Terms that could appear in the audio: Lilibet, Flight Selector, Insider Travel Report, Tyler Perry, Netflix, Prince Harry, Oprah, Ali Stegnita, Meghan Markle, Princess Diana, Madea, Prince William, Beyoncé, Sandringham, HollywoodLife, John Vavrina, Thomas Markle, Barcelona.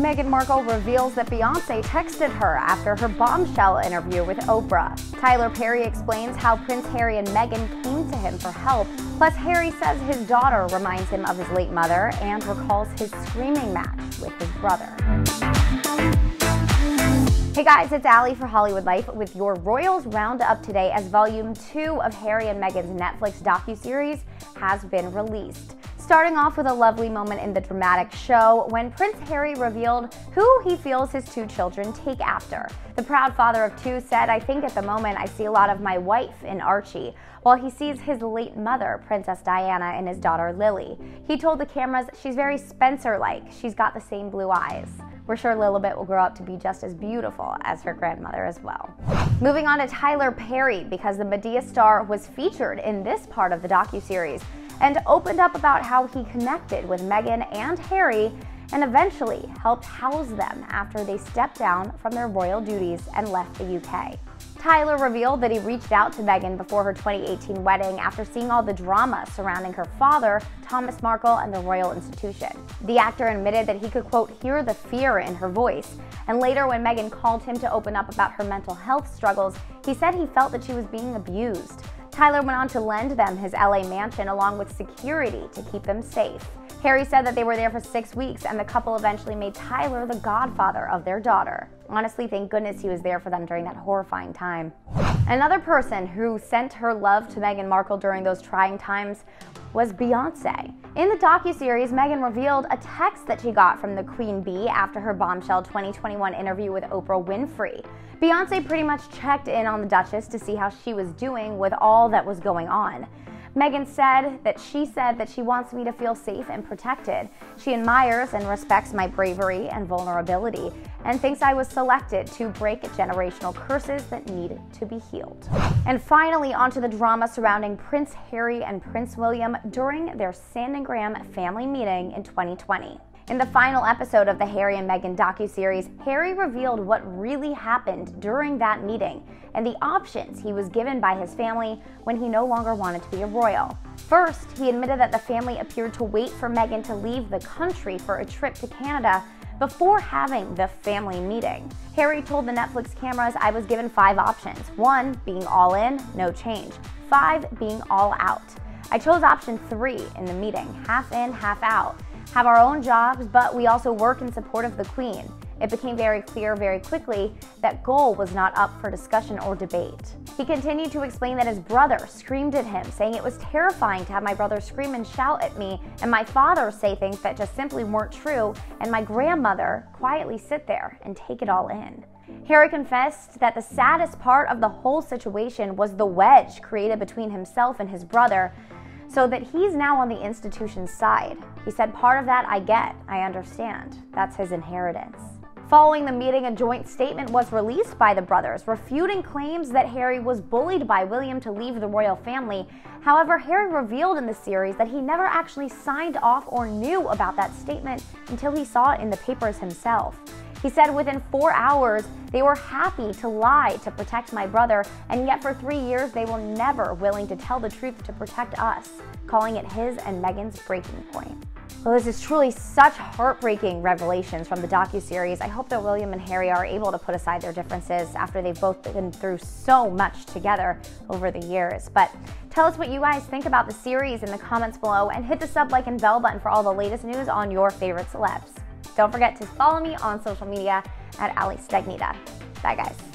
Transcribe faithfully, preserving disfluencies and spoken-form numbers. Meghan Markle reveals that Beyoncé texted her after her bombshell interview with Oprah. Tyler Perry explains how Prince Harry and Meghan came to him for help. Plus, Harry says his daughter reminds him of his late mother and recalls his screaming match with his brother. Hey guys, it's Ali for Hollywood Life with your Royals Roundup today, as Volume two of Harry and Meghan's Netflix docuseries has been released. Starting off with a lovely moment in the dramatic show when Prince Harry revealed who he feels his two children take after. The proud father of two said, "I think at the moment I see a lot of my wife in Archie," while he sees his late mother, Princess Diana, and his daughter Lily. He told the cameras, "She's very Spencer-like. She's got the same blue eyes." We're sure Lilibet will grow up to be just as beautiful as her grandmother as well. Moving on to Tyler Perry, because the Madea star was featured in this part of the docuseries and opened up about how he connected with Meghan and Harry and eventually helped house them after they stepped down from their royal duties and left the U K. Tyler revealed that he reached out to Meghan before her twenty eighteen wedding after seeing all the drama surrounding her father, Thomas Markle, and the royal institution. The actor admitted that he could, quote, hear the fear in her voice, and later when Meghan called him to open up about her mental health struggles, he said he felt that she was being abused. Tyler went on to lend them his L A mansion along with security to keep them safe. Harry said that they were there for six weeks and the couple eventually made Tyler the godfather of their daughter. Honestly, thank goodness he was there for them during that horrifying time. Another person who sent her love to Meghan Markle during those trying times was Beyoncé. In the docuseries, Meghan revealed a text that she got from the Queen Bee after her bombshell twenty twenty-one interview with Oprah Winfrey. Beyoncé pretty much checked in on the Duchess to see how she was doing with all that was going on. Meghan said that she said that she wants me to feel safe and protected. She admires and respects my bravery and vulnerability and thinks I was selected to break generational curses that need to be healed. And finally, onto the drama surrounding Prince Harry and Prince William during their Sandringham family meeting in twenty twenty. In the final episode of the Harry and Meghan docuseries, Harry revealed what really happened during that meeting and the options he was given by his family when he no longer wanted to be a royal. First, he admitted that the family appeared to wait for Meghan to leave the country for a trip to Canada before having the family meeting. Harry told the Netflix cameras, "I was given five options. One, being all in, no change. Five, being all out. I chose option three in the meeting, half in, half out. Have our own jobs, but we also work in support of the Queen." It became very clear very quickly that goal was not up for discussion or debate. He continued to explain that his brother screamed at him, saying, "It was terrifying to have my brother scream and shout at me, and my father say things that just simply weren't true, and my grandmother quietly sit there and take it all in." Harry confessed that the saddest part of the whole situation was the wedge created between himself and his brother, so that he's now on the institution's side. He said, "Part of that I get, I understand. That's his inheritance." Following the meeting, a joint statement was released by the brothers, refuting claims that Harry was bullied by William to leave the royal family. However, Harry revealed in the series that he never actually signed off or knew about that statement until he saw it in the papers himself. He said, "Within four hours, they were happy to lie to protect my brother, and yet for three years they were never willing to tell the truth to protect us," calling it his and Meghan's breaking point. Well, this is truly such heartbreaking revelations from the docuseries. I hope that William and Harry are able to put aside their differences after they've both been through so much together over the years. But tell us what you guys think about the series in the comments below, and hit the sub, like, and bell button for all the latest news on your favorite celebs. Don't forget to follow me on social media at Ali Stegnita. Bye, guys.